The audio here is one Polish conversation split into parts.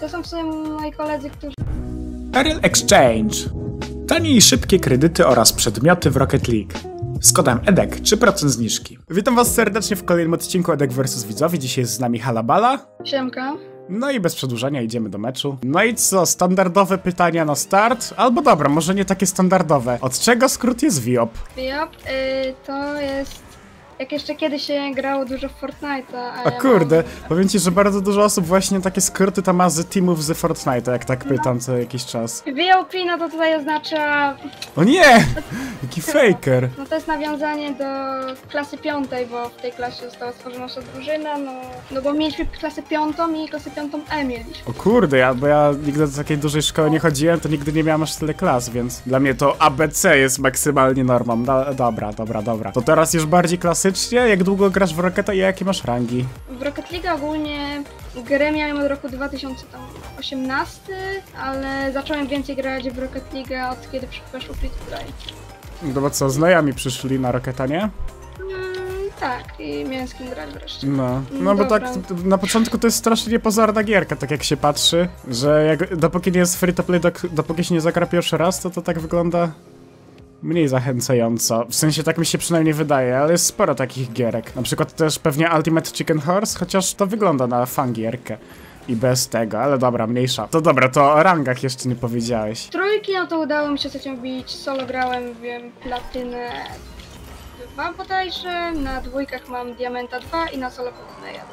To są w sumie moi koledzy, którzy... RL EXCHANGE. Tanie i szybkie kredyty oraz przedmioty w Rocket League. Z kodem Edek 3% zniżki. Witam was serdecznie w kolejnym odcinku Edek vs. Widzowie. Dzisiaj jest z nami Halabala. Siemka. No i bez przedłużania idziemy do meczu. No i co, standardowe pytania na start? Albo dobra, może nie takie standardowe. Od czego skrót jest WIOP? WIOP to jest... Jak jeszcze kiedyś się grało dużo w Fortnite'a, a ja kurde, powiem ci, że bardzo dużo osób właśnie takie skróty tam ma z teamów z Fortnite'a, jak tak pytam co jakiś czas. WIOP no to tutaj oznacza... O nie! Jaki faker! No to jest nawiązanie do klasy piątej, bo w tej klasie została stworzona nasza drużyna, no bo mieliśmy klasę piątą i klasę piątą mieliśmy. O kurde, bo ja nigdy do takiej dużej szkoły nie chodziłem, to nigdy nie miałem aż tyle klas, więc dla mnie to ABC jest maksymalnie normą. Dobra. To teraz już bardziej klasy. Jak długo grasz w Rocketa i jakie masz rangi? W Rocket League ogólnie grę miałem od roku 2018, ale zacząłem więcej grać w Rocket League od kiedy weszło FreeSpray. No bo co, znajomi przyszli na Rocketa, nie? Tak, i miałem z kim grać wreszcie. No bo tak na początku to jest strasznie pozorna gierka, tak jak się patrzy, że jak, dopóki nie jest free to play, dopóki się nie zagra pierwszy raz, to tak wygląda... Mniej zachęcająco. W sensie tak mi się przynajmniej wydaje, ale jest sporo takich gierek. Na przykład też pewnie Ultimate Chicken Horse, chociaż to wygląda na fangierkę. I bez tego, ale dobra, mniejsza. To dobra, to o rangach jeszcze nie powiedziałeś. Trójki, no to udało mi się coś bić. Solo grałem, wiem, platynę 2 bodajże. Na dwójkach mam diamenta 2 i na solo platynę 1.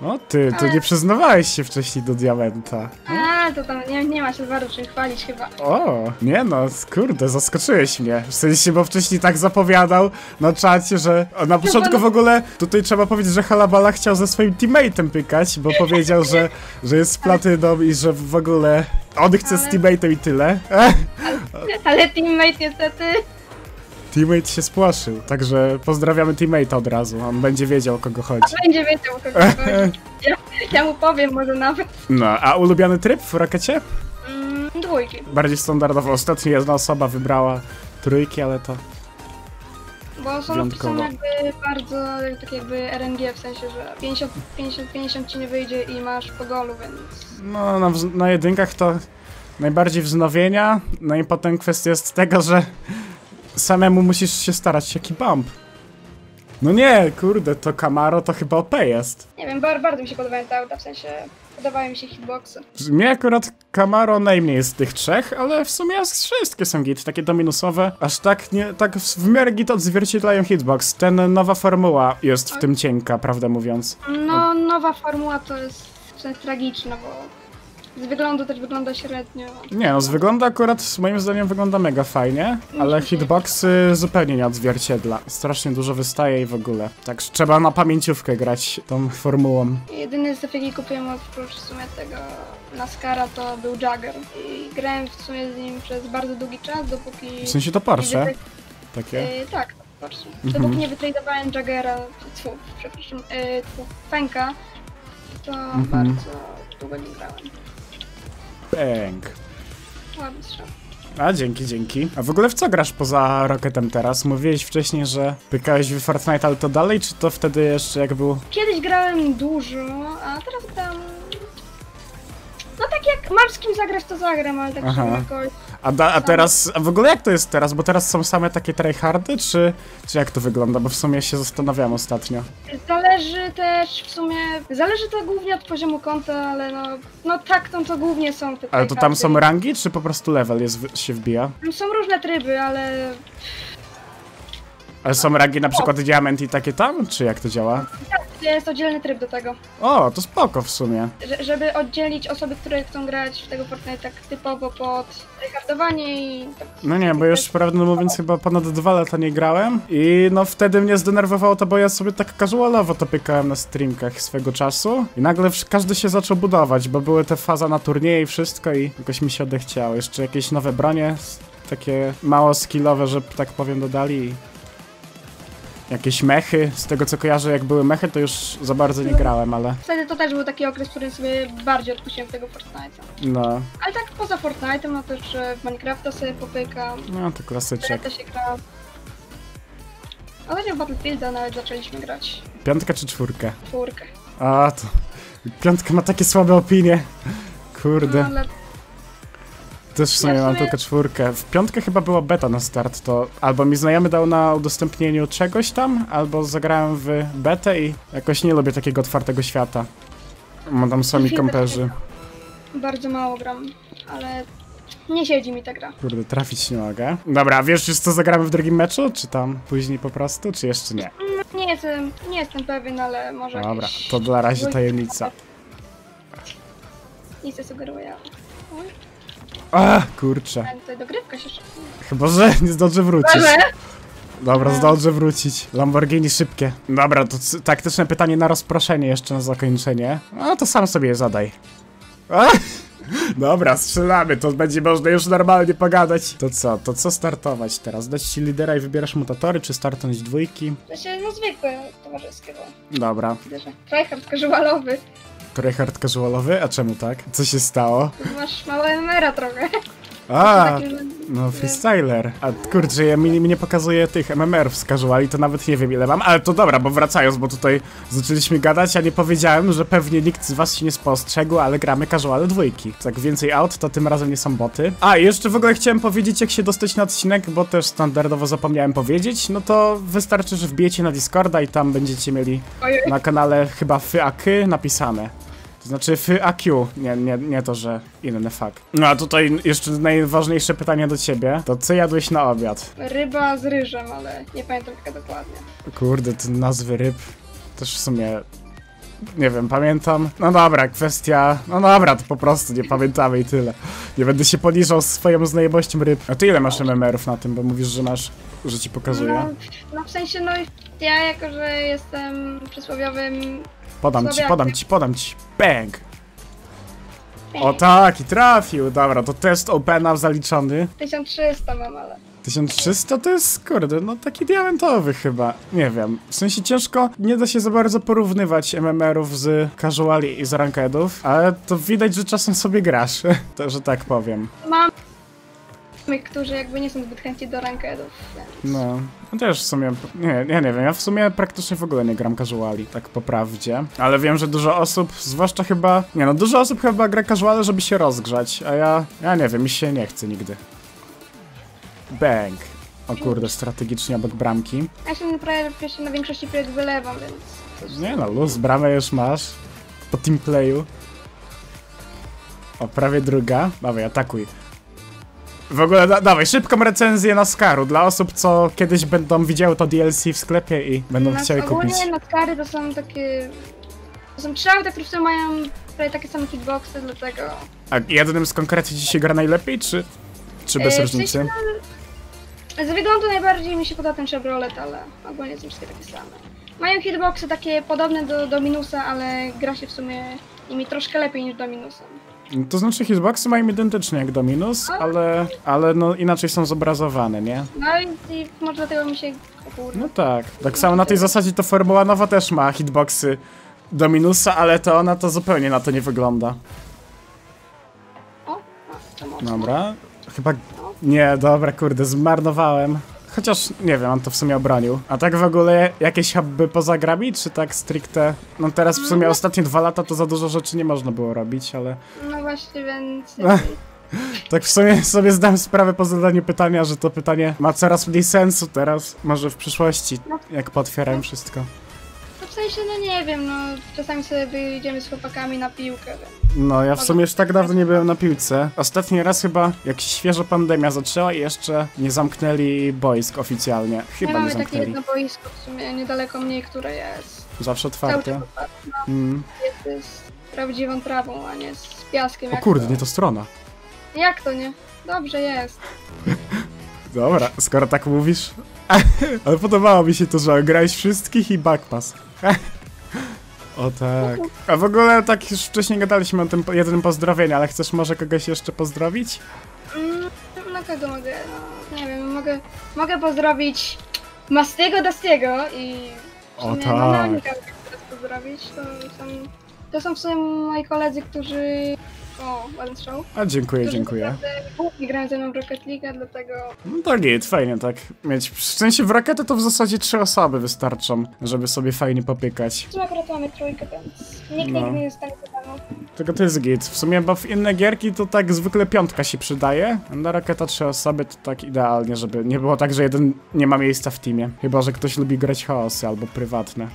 No ty, to ale... nie przyznawałeś się wcześniej do diamenta. A, to tam nie ma się bardzo czym chwalić chyba. O, nie no, kurde, zaskoczyłeś mnie. W sensie, bo wcześniej tak zapowiadał na czacie, że na początku w ogóle tutaj trzeba powiedzieć, że Halabala chciał ze swoim teammate'em pykać, bo powiedział, że jest platyną i że w ogóle on chce z teammate'em i tyle. Ale teammate niestety... Teammate się spłaszył, także pozdrawiamy teammate'a od razu, on będzie wiedział o kogo chodzi. Ja mu powiem może nawet. No, a ulubiony tryb w Rockecie? Dwójki. Bardziej standardowo, ostatnio jedna osoba wybrała trójki, ale to... Bo są jakby bardzo tak jakby RNG, w sensie, że 50-50 ci nie wyjdzie i masz po golu, więc... No, na jedynkach to najbardziej wznowienia, no i potem kwestia jest tego, że... Samemu musisz się starać, jaki bump. No nie, kurde, to Camaro to chyba OP jest. Nie wiem, bardzo mi się podobają te auta, w sensie podobały mi się hitboxy. Mnie akurat Camaro najmniej jest z tych trzech, ale w sumie wszystkie są git, takie dominusowe. Aż tak nie, tak w miarę git odzwierciedlają hitbox. Ten nowa formuła jest w tym cienka, prawdę mówiąc. No, nowa formuła to jest w sensie tragiczna, bo... Z wyglądu też wygląda średnio. Nie no, z wyglądu akurat, moim zdaniem wygląda mega fajnie, ale hitboxy zupełnie nie odzwierciedla. Strasznie dużo wystaje i w ogóle. Także trzeba na pamięciówkę grać tą formułą. Jedyny z jaki kupiłem oprócz w sumie tego Nascara to był Jagger. I grałem w sumie z nim przez bardzo długi czas, dopóki... W sensie to Porsche? Takie? Tak, Porsche. Dopóki nie wytradowałem Jaggera, przepraszam, Fenka, to bardzo długo nie grałem. Bęk. A dzięki. A w ogóle w co grasz poza Rocketem teraz? Mówiłeś wcześniej, że pykałeś w Fortnite, ale to dalej, czy to wtedy jeszcze jak było? Kiedyś grałem dużo, a teraz tam... No tak jak mam z kim zagrać, to zagram, ale tak jakoś... A teraz, a w ogóle jak to jest teraz? Bo teraz są same takie tryhardy, czy jak to wygląda? Bo w sumie się zastanawiam ostatnio. Zależy też w sumie, zależy to głównie od poziomu konta, ale no tak, to głównie są te tryhardy. Ale to tam są rangi, czy po prostu level jest, się wbija? Tam są różne tryby, ale... Ale są rangi na przykład diament i takie tam, czy jak to działa? Tak, jest oddzielny tryb do tego. O, to spoko w sumie. Żeby oddzielić osoby, które chcą grać w tego Fortnite tak typowo pod hardowanie i... No nie, bo już prawdę mówiąc chyba ponad 2 lata nie grałem i no wtedy mnie zdenerwowało to, bo ja sobie tak casualowo to pykałem na streamkach swego czasu i nagle każdy się zaczął budować, bo były te faza na turnieje i wszystko i jakoś mi się odechciało. Jeszcze jakieś nowe bronie, takie mało skillowe, że tak powiem dodali. Jakieś mechy, z tego co kojarzę, jak były mechy, to już za bardzo nie grałem, ale... Wtedy to też był taki okres, w którym sobie bardziej odpuściłem tego Fortnite'a. No. Ale tak poza Fortnite'em, no to już w Minecrafta sobie popykam. No to klasyczek. Też się gra. Ale w Battlefielda nawet zaczęliśmy grać. 5 czy 4? 4. A, to... Piątka ma takie słabe opinie. Kurde. Też w sumie mam tylko czwórkę. W piątkę chyba była beta na start, to albo mi znajomy dał na udostępnieniu czegoś tam, albo zagrałem w betę i jakoś nie lubię takiego otwartego świata. Mam tam sami kamperzy. Bardzo mało gram, ale nie siedzi mi ta gra. Kurde, trafić nie mogę. Dobra, wiesz już co zagramy w drugim meczu? Czy tam później po prostu, czy jeszcze nie? Nie jestem pewien, ale może dobra, jakieś... to dla razie tajemnica. Nic nie sugeruję. A, kurczę. To dogrywka się szybko. Chyba, że nie zdążę wrócić. Dobra, zdążę wrócić. Lamborghini szybkie. Dobra, to taktyczne pytanie na rozproszenie jeszcze na zakończenie. A to sam sobie je zadaj. A, dobra, strzelamy, to będzie można już normalnie pogadać. To co startować teraz? Dać ci lidera i wybierasz mutatory, czy startnąć dwójki? To się no zwykłe towarzyskie. Dobra. Tryhard casualowy. Tryhard casualowy? A czemu tak? Co się stało? Tu masz mało MMR-a trochę. A, no freestyler. A kurczę, ja mi nie pokazuje tych MMR-ów z casuali, to nawet nie wiem ile mam. Ale to dobra, bo wracając, bo tutaj zaczęliśmy gadać, a nie powiedziałem, że pewnie nikt z was się nie spostrzegł, ale gramy casuale dwójki. Tak więcej aut, to tym razem nie są boty. A, i jeszcze w ogóle chciałem powiedzieć, jak się dostać na odcinek, bo też standardowo zapomniałem powiedzieć. No to wystarczy, że wbijecie na Discorda i tam będziecie mieli na kanale chyba FAQ napisane. To znaczy FAQ, nie to, że inny fakt. No a tutaj jeszcze najważniejsze pytanie do ciebie. To co jadłeś na obiad? Ryba z ryżem, ale nie pamiętam tylko dokładnie. Kurde, te nazwy ryb też w sumie... nie wiem, pamiętam. No dobra, kwestia... no dobra, to po prostu nie pamiętamy i tyle. Nie będę się poniżał swoją znajomością ryb. A ty ile masz MMR-ów na tym, bo mówisz, że masz... że ci pokazuje? No w sensie, no ja jako, że jestem przysłowiowym... Podam ci. Bang! O tak, i trafił. Dobra, to test opena zaliczony. 1300 mam, ale... 1300 to jest, kurde, no taki diamentowy chyba. Nie wiem, w sensie ciężko, nie da się za bardzo porównywać MMR-ów z casuali i z rankedów, ale to widać, że czasem sobie grasz, to, że tak powiem. Mam... którzy jakby nie są zbyt chętni do rankedów. Więc... no, też w sumie, nie wiem, ja w sumie praktycznie w ogóle nie gram casuali, tak po prawdzie. Ale wiem, że dużo osób, zwłaszcza chyba, dużo osób chyba gra casuale, żeby się rozgrzać, a ja nie wiem, mi się nie chce nigdy. Bang. O kurde, strategicznie obok bramki. Ja się na większości projektów wylewam, więc... nie no, luz, bramę już masz. Po teamplayu. O, prawie druga. Dawaj, atakuj. W ogóle dawaj szybką recenzję Nascaru dla osób, co kiedyś będą widziały to DLC w sklepie i będą chciały kupić. Ogólnie Nascary to są takie... to są trzy auta, które mają prawie takie same hitboxy, dlatego... A jednym z konkretnie dzisiaj gra najlepiej, czy bez różnicy? Z wyglądu najbardziej mi się podoba ten Chevrolet, ale ogólnie są wszystkie takie same. Mają hitboxy takie podobne do Dominusa, ale gra się w sumie nimi troszkę lepiej niż Dominusem. To znaczy hitboxy mają identycznie jak Dominus, ale no inaczej są zobrazowane, nie? No i może dlatego mi się... no tak, tak samo na tej zasadzie to formuła nowa też ma hitboxy Dominusa, ale to ona to zupełnie na to nie wygląda. Dobra, chyba... nie, dobra, kurde, zmarnowałem. Chociaż, nie wiem, on to w sumie obronił. A tak w ogóle jakieś hobby poza grami, czy tak stricte? No teraz w sumie ostatnie 2 lata to za dużo rzeczy nie można było robić, ale... no właśnie, więc... tak w sumie sobie zdałem sprawę po zadaniu pytania, że to pytanie ma coraz mniej sensu teraz. Może w przyszłości, jak pootwieram wszystko. No w sensie, no nie wiem, no czasami sobie wyjdziemy z chłopakami na piłkę. Więc... no ja w sumie już tak dawno nie byłem na piłce. Ostatni raz chyba, jak świeżo pandemia zaczęła i jeszcze nie zamknęli boisk oficjalnie. Chyba nie zamknęli. Takie jedno boisko w sumie, niedaleko mnie, które jest... zawsze otwarte. No, jest z prawdziwą trawą, a nie z piaskiem. O kurde, nie to strona. Jak to nie? Dobrze jest. Dobra, skoro tak mówisz... ale podobało mi się to, że grałeś wszystkich i backpass. O tak. A w ogóle tak już wcześniej gadaliśmy o tym jednym pozdrowieniu, ale chcesz może kogoś jeszcze pozdrowić? No kogo mogę? No, nie wiem, mogę pozdrowić Mastiego Dastiego i... o tak. No, nie mogę pozdrowić, to są w sumie moi koledzy, którzy O, ładny strzał. A dziękuję, dziękuję. Nie grałem ze mną w Rocket League, dlatego... No tak jest, fajnie tak mieć. W sensie w rakietę to w zasadzie 3 osoby wystarczą, żeby sobie fajnie popykać. Tu akurat mamy trójkę, więc nikt nigdy nie zostanie pytano. Tylko to jest git. W sumie bo w inne gierki to tak zwykle 5 się przydaje, a na rakieta 3 osoby to tak idealnie, żeby nie było tak, że jeden nie ma miejsca w teamie. Chyba że ktoś lubi grać chaosy albo prywatne.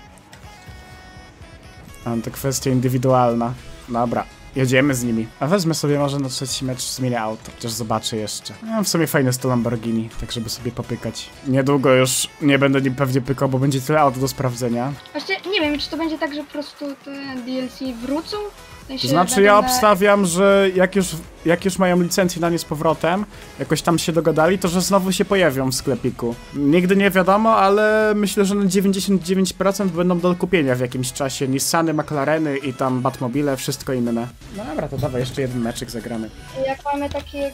Ale to kwestia indywidualna. Dobra. Jedziemy z nimi. A wezmę sobie może na 3. mecz zmienię auto. Chociaż zobaczę jeszcze. Mam w sumie fajne sto Lamborghini, tak żeby sobie popykać. Niedługo już nie będę nim pewnie pykał, bo będzie tyle aut do sprawdzenia. Właśnie nie wiem, czy to będzie tak, że po prostu te DLC wrócą? Znaczy ja obstawiam, że jak już mają licencję na nie z powrotem, jakoś tam się dogadali, to że znowu się pojawią w sklepiku. Nigdy nie wiadomo, ale myślę, że na 99% będą do kupienia w jakimś czasie. Nissany, McLareny i tam Batmobile, wszystko inne. No dobra, to dawaj, jeszcze jeden meczek zagramy. Jak mamy takie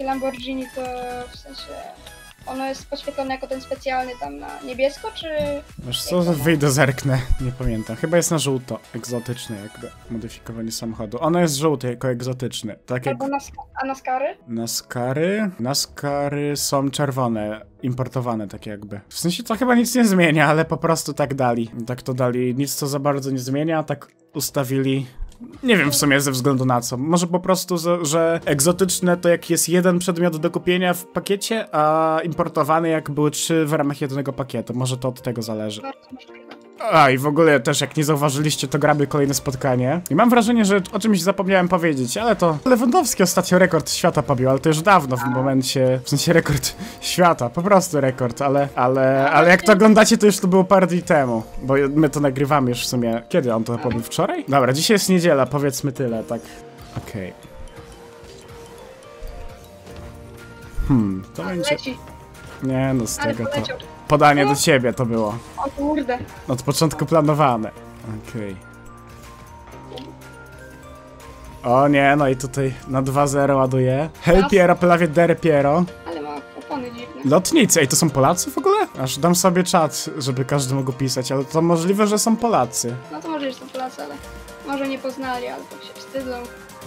Lamborghini, to w sensie... Ono jest podświetlone jako ten specjalny tam na niebiesko, czy... Wiesz co, wyjdę, zerknę, nie pamiętam. Chyba jest na żółto, egzotyczne jakby, modyfikowanie samochodu. Ono jest żółte jako egzotyczny. Tak jak... A Nascary? Nascary są czerwone, importowane tak jakby. W sensie to chyba nic nie zmienia, ale po prostu tak dali. Tak to dali, nic co za bardzo nie zmienia, tak ustawili... Nie wiem w sumie ze względu na co. Może po prostu, że egzotyczne to jak jest jeden przedmiot do kupienia w pakiecie, a importowany jak były 3 w ramach jednego pakietu. Może to od tego zależy. A i w ogóle też jak nie zauważyliście, to gramy kolejne spotkanie. I mam wrażenie, że o czymś zapomniałem powiedzieć, ale to... Lewandowski ostatnio rekord świata pobił, ale to już dawno w tym momencie... W sensie rekord świata, po prostu rekord, ale jak to oglądacie, to już to było parę dni temu. Bo my to nagrywamy już w sumie... Kiedy on to pobił? Wczoraj? Dobra, dzisiaj jest niedziela, powiedzmy tyle, tak... Okej. To będzie... Nie no, z tego to... Podanie do ciebie to było. O kurde. Od początku planowane. Okej. O nie, no i tutaj na 2-0 ładuję. Hel Piero, prawie Der Piero. Ale ma opony dziwne. Lotnicy, ej, to są Polacy w ogóle? Aż dam sobie czat, żeby każdy mógł pisać, ale to możliwe, że są Polacy. No to może, że są Polacy, ale może nie poznali, albo się wstydzą.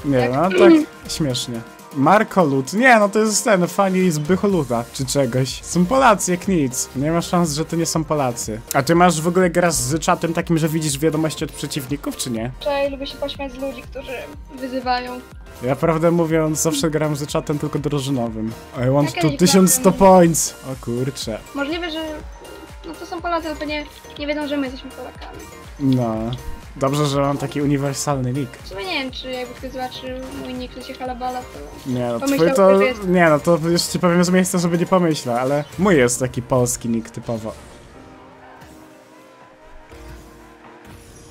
Nie, jak... no tak śmiesznie. Marko Lud. Nie, no to jest ten fani z Bycholuda, czy czegoś. Są Polacy jak nic. Nie ma szans, że to nie są Polacy. A ty masz w ogóle grasz z czatem takim, że widzisz wiadomości od przeciwników, czy nie? Cześć, lubię się pośmiać z ludzi, którzy wyzywają. Ja prawdę mówiąc, zawsze gram z czatem tylko drużynowym. I want to 1100 points. O kurcze. Możliwe, że... No to są Polacy, ale to nie wiedzą, że my jesteśmy Polakami. No. Dobrze, że mam taki uniwersalny nick. W sumie nie wiem, czy jakby ktoś zobaczył mój nick, że się Halabala, to... Nie no, pomyślał, to... Jest... Nie no, to już ci powiem z miejsca, żeby nie pomyślał, ale... Mój jest taki polski nick typowo.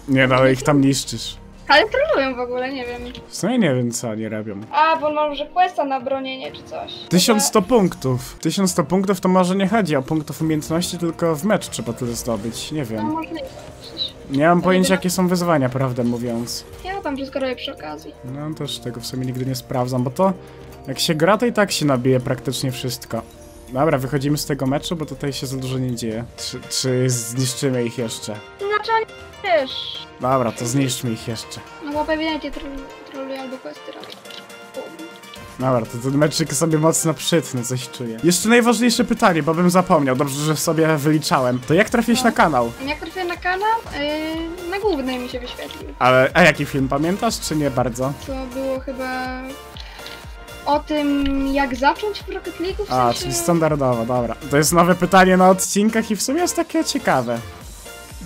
Nie no, ale ich tam niszczysz. Ale trolują w ogóle, nie wiem. W sumie nie wiem, co oni robią. A, bo może questa na bronienie, czy coś. 1100 punktów. 1100 punktów to może nie chodzi o punktów umiejętności, tylko w mecz trzeba tyle zdobyć, nie wiem. No, można nie mam pojęcia, jakie są wyzwania, prawdę mówiąc. Ja tam wszystko robię przy okazji. No też tego w sumie nigdy nie sprawdzam, bo to... Jak się gra, to i tak się nabije praktycznie wszystko. Dobra, wychodzimy z tego meczu, bo tutaj się za dużo nie dzieje. Czy zniszczymy ich jeszcze? Znaczy oni też. Dobra, to zniszczmy ich jeszcze. No bo pewnie cię troluję albo questy robię. Dobra, to ten meczyk sobie mocno przytny, coś czuję. Jeszcze najważniejsze pytanie, bo bym zapomniał, dobrze, że sobie wyliczałem. To jak trafiłeś na kanał? Jak trafiłem na kanał? Na głównej mi się wyświetlił. Ale, a jaki film pamiętasz, czy nie bardzo? To było chyba... O tym, jak zacząć w Rocket League, w sensie... A, czyli standardowo, dobra. To jest nowe pytanie na odcinkach i w sumie jest takie ciekawe.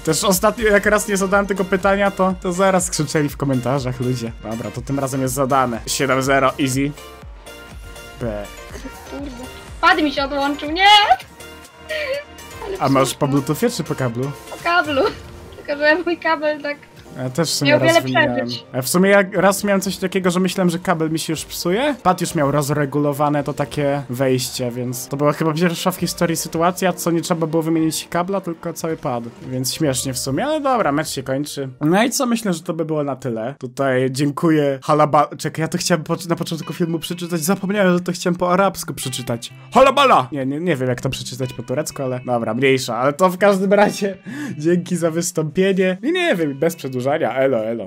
Też ostatnio, jak raz nie zadałem tego pytania, to zaraz krzyczeli w komentarzach ludzie. Dobra, to tym razem jest zadane. 7-0, easy. Bek. Kurde. Pad mi się odłączył, nie? Ale a masz po bluetoothie czy po kablu? Po kablu. Tylko, że mój kabel tak... Ja też w sumie miał wiele przeżyć. Ja w sumie jak raz miałem coś takiego, że myślałem, że kabel mi się już psuje. Pat już miał rozregulowane to takie wejście, więc to była chyba pierwsza w historii sytuacja, co nie trzeba było wymienić kabla, tylko cały pad. Więc śmiesznie w sumie, ale dobra, mecz się kończy. No i co, myślę, że to by było na tyle. Tutaj dziękuję Halabala. Czekaj, ja to chciałem na początku filmu przeczytać, zapomniałem, że to chciałem po arabsku przeczytać. Halabala! Nie wiem jak to przeczytać po turecku, ale dobra, mniejsza. Ale to w każdym razie dzięki za wystąpienie. I nie wiem, bez przedłużenia. Elo, elo.